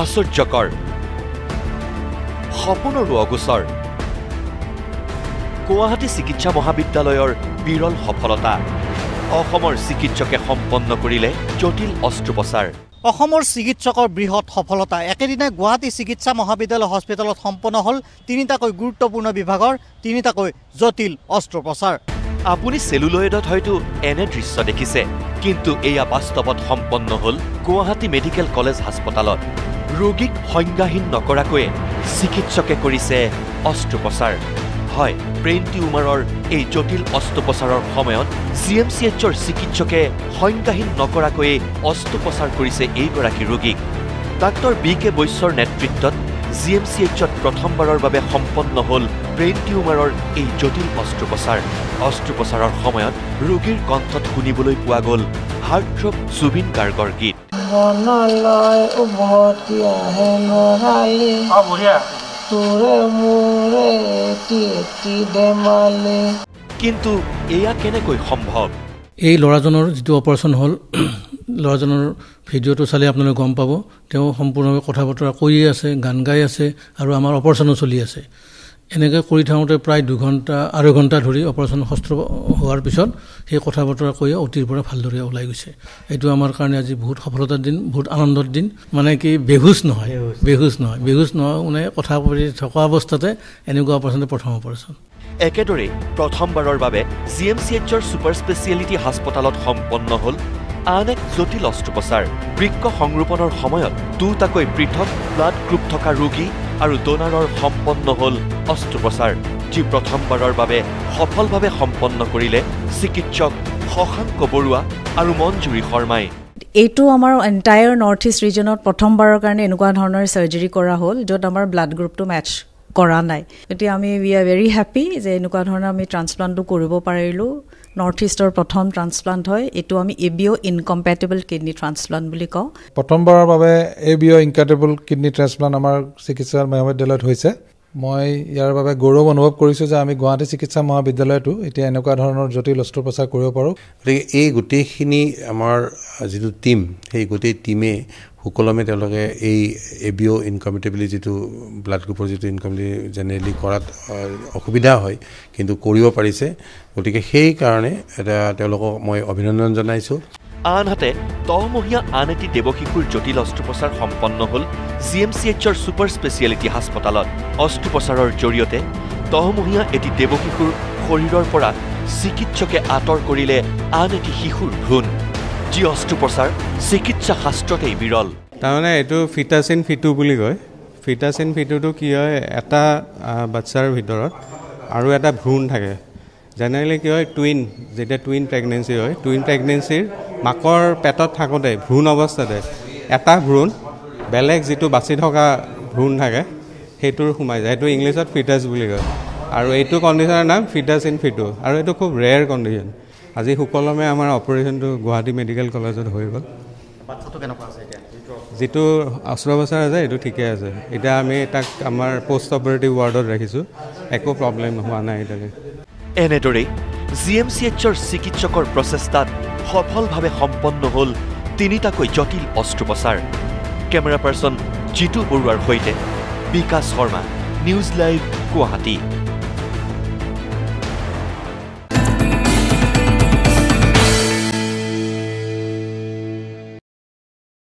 আশ্চৰ্যকৰ সপোনৰো অগোচৰ গুৱাহাটী চিকিৎসা মহাবিদ্যালয়ৰ বিৰল সফলতা অসমৰ চিকিৎসকে সম্পন্ন কৰিলে জটিল অস্ত্ৰোপচাৰ অসমৰ চিকিৎসকৰ বৃহৎ সফলতা একেদিনা গুৱাহাটী চিকিৎসা মহাবিদ্যালয় হস্পিটেলত সম্পন্ন হল তিনিটাকৈ গুৰুত্বপূৰ্ণ বিভাগৰ তিনিটাকৈ জটিল অস্ত্ৰোপচাৰ আপুনি সেলুলয়েডত হয়তো এনে দৃশ্য দেখিছে কিন্তু এয়া বাস্তৱত সম্পন্ন হল গুৱাহাটী মেডিকেল কলেজ হাসপাতালত ৰোগীক সংজ্ঞাহীন নকৰাকৈ চিকিৎসকে কৰিছে অস্ত্ৰোপচাৰ হয় ব্ৰেইন টিউমাৰৰ এই জটিল অস্ত্ৰোপচাৰৰ সময়ত CMCHৰ চিকিৎসকে সংজ্ঞাহীন নকৰাকৈ অস্ত্ৰোপচাৰ কৰিছে এইগৰাকী ৰোগীক ডক্টৰ বি কে বৈশ্যৰ নেতৃত্বত GMCHত প্ৰথমবাৰৰ বাবে সম্পন্ন হল ব্ৰেইন টিউমাৰৰ এই জটিল অস্ত্ৰোপচাৰ অস্ত্ৰোপচাৰৰ সময়ত ৰোগীৰ কণ্ঠত শুনিবলৈ পোৱা গল হাৰ্টথ্ৰব জুবিন গাৰ্গৰ গীত কিন্তু এয়া কেনেকৈ সম্ভৱ এই লৰাজনৰ যিটো অপাৰেচন হল লৰাজনৰ ভিডিঅটো চালে আপোনালোকে গম পাব তেওঁ সম্পূৰ্ণভাৱে কথা বতৰা কৈয়ে আছে গান গাই আছে আৰু আমাৰ অপাৰেচনো চলি আছে এনেকৈ কৰি থাকোঁতে প্ৰায় দুঘণ্টা আঢ়ৈ ঘণ্টা ধৰি অপাৰেচন শস্ত্ৰ হোৱাৰ পিছত সেই কথা বতৰা কৈয়ে অতিৰ পৰা ভালদৰে ওলাই গৈছে এইটো আমাৰ কাৰণে আজি বহুত সফলতাৰ দিন বহুত আনন্দৰ দিন মানে কি বেহুচ নহয় মানে কথা পাতি থকা অৱস্থাতে এনেকুৱা অপাৰেচনটো প্ৰথম অপাৰেচন একেদৰে প্ৰথমবাৰৰ বাবে GMCHৰ ছুপাৰ স্পেচিয়েলিটি হাস্পতালত সম্পন্ন হল আন এক জটিল অস্ত্ৰোপচাৰ বৃক্ক সংৰোপণৰ সময়ত দুটাকৈ পৃথক ব্লাড গ্ৰুপ থকা ৰোগী আৰু ডোনাৰৰ সম্পন্ন হল অস্ত্ৰোপচাৰ যি প্ৰথমবাৰৰ বাবে সফলভাৱে সম্পন্ন কৰিলে চিকিৎসক শশাংক বৰুৱা আৰু মঞ্জুৰি শৰ্মাই এইটো আমাৰ এণ্টায়াৰ নৰ্থ ইষ্ট ৰিজনত প্ৰথমবাৰৰ কাৰণে এনেকুৱা ধৰণৰ সাৰ্জাৰি কৰা হল যত আমাৰ ব্লাড গ্ৰুপটো ম্যাচ কৰা নাই এতিয়া আমি উই আৰ ভেৰি হ্যাপি যে এনেকুৱা ধৰণৰ আমি ট্ৰান্সপ্লান্টটো কৰিব পাৰিলো নৰ্থ ইষ্টৰ প্ৰথম ট্ৰান্সপ্লান্ট হয় এইটো আমি এবিও ইনকম্পেটেবল কিডনি ট্ৰান্সপ্লান্ট বুলি কওঁ প্ৰথমবাৰৰ বাবে এবিও ইনকম্পেটেবল কিডনি ট্ৰান্সপ্লান্ট আমাৰ চিকিৎসা মহাবিদ্যালয়ত হৈছে মই ইয়াৰ বাবে গৌৰৱ অনুভৱ কৰিছোঁ যে আমি গুৱাহাটী চিকিৎসা মহাবিদ্যালয়তো এতিয়া এনেকুৱা ধৰণৰ জটিল অস্ত্ৰোপচাৰ কৰিব পাৰোঁ গতিকে এই গোটেইখিনি আমাৰ যিটো টিম সেই গোটেই টিমে সুকলমে তেওঁলোকে এই এবিও ইনকম্পেটেবিলিটি যিটো ব্লাড গ্ৰুপৰ যিটো ইনকম্পেটেবিলিটি জেনেৰেলি কৰাত অসুবিধা হয় কিন্তু কৰিব পাৰিছে গতিকে সেইকাৰণে এটা তেওঁলোকক মই অভিনন্দন জনাইছোঁ আনহাতে তহমহীয়া আন এটি দেৱশিশুৰ জটিল অস্ত্ৰোপচাৰ সম্পন্ন হল GMCHৰ ছুপাৰ স্পেচিয়েলিটি হাস্পতালত অস্ত্ৰোপচাৰৰ জৰিয়তে তহমহীয়া এটি দেৱশিশুৰ শৰীৰৰ পৰা চিকিৎসকে আঁতৰ কৰিলে আন এটি শিশুৰ ভ্ৰূণ যি অস্ত্ৰোপচাৰ চিকিৎসা শাস্ত্ৰতেই বিৰল তাৰমানে এইটো ফিটাছ ইন ফিটু বুলি কয় ফিটাছ ইন ফিটুটো কি হয় এটা বাচ্চাৰ ভিতৰত আৰু এটা ভ্ৰূণ থাকে জেনেৰেলি কি হয় টুইন যেতিয়া টুইন প্ৰেগনেঞ্চি হয় টুইন প্ৰেগনেঞ্চিৰ মাকৰ পেটত থাকোঁতে ভ্ৰূণ অৱস্থাতে এটা ভ্ৰূণ বেলেগ যিটো বাচি থকা ভ্ৰূণ থাকে সেইটোৰ সোমাই যায় সেইটো ইংলিছত ফিটাছ বুলি কয় আৰু এইটো কণ্ডিশ্যনৰ নাম ফিটাছ ইন ফিটু আৰু এইটো খুব ৰেয়াৰ কণ্ডিশ্যন আজি সুকলমে আমাৰ অপাৰেশ্যনটো গুৱাহাটী মেডিকেল কলেজত হৈ গ'ল যিটো অস্ত্ৰোপচাৰ আছে এইটো ঠিকে আছে এতিয়া আমি তাক আমাৰ পোষ্ট অপাৰেটিভ ৱাৰ্ডত ৰাখিছোঁ একো প্ৰব্লেম হোৱা নাই এতিয়ালৈ এনেদৰেই GMCHৰ চিকিৎসকৰ প্ৰচেষ্টাত সফলভাৱে সম্পন্ন হল তিনিটাকৈ জটিল অস্ত্ৰোপচাৰ কেমেৰা পাৰ্সন জিতু বৰুৱাৰ সৈতে বিকাশ শৰ্মা নিউজ লাইভ গুৱাহাটী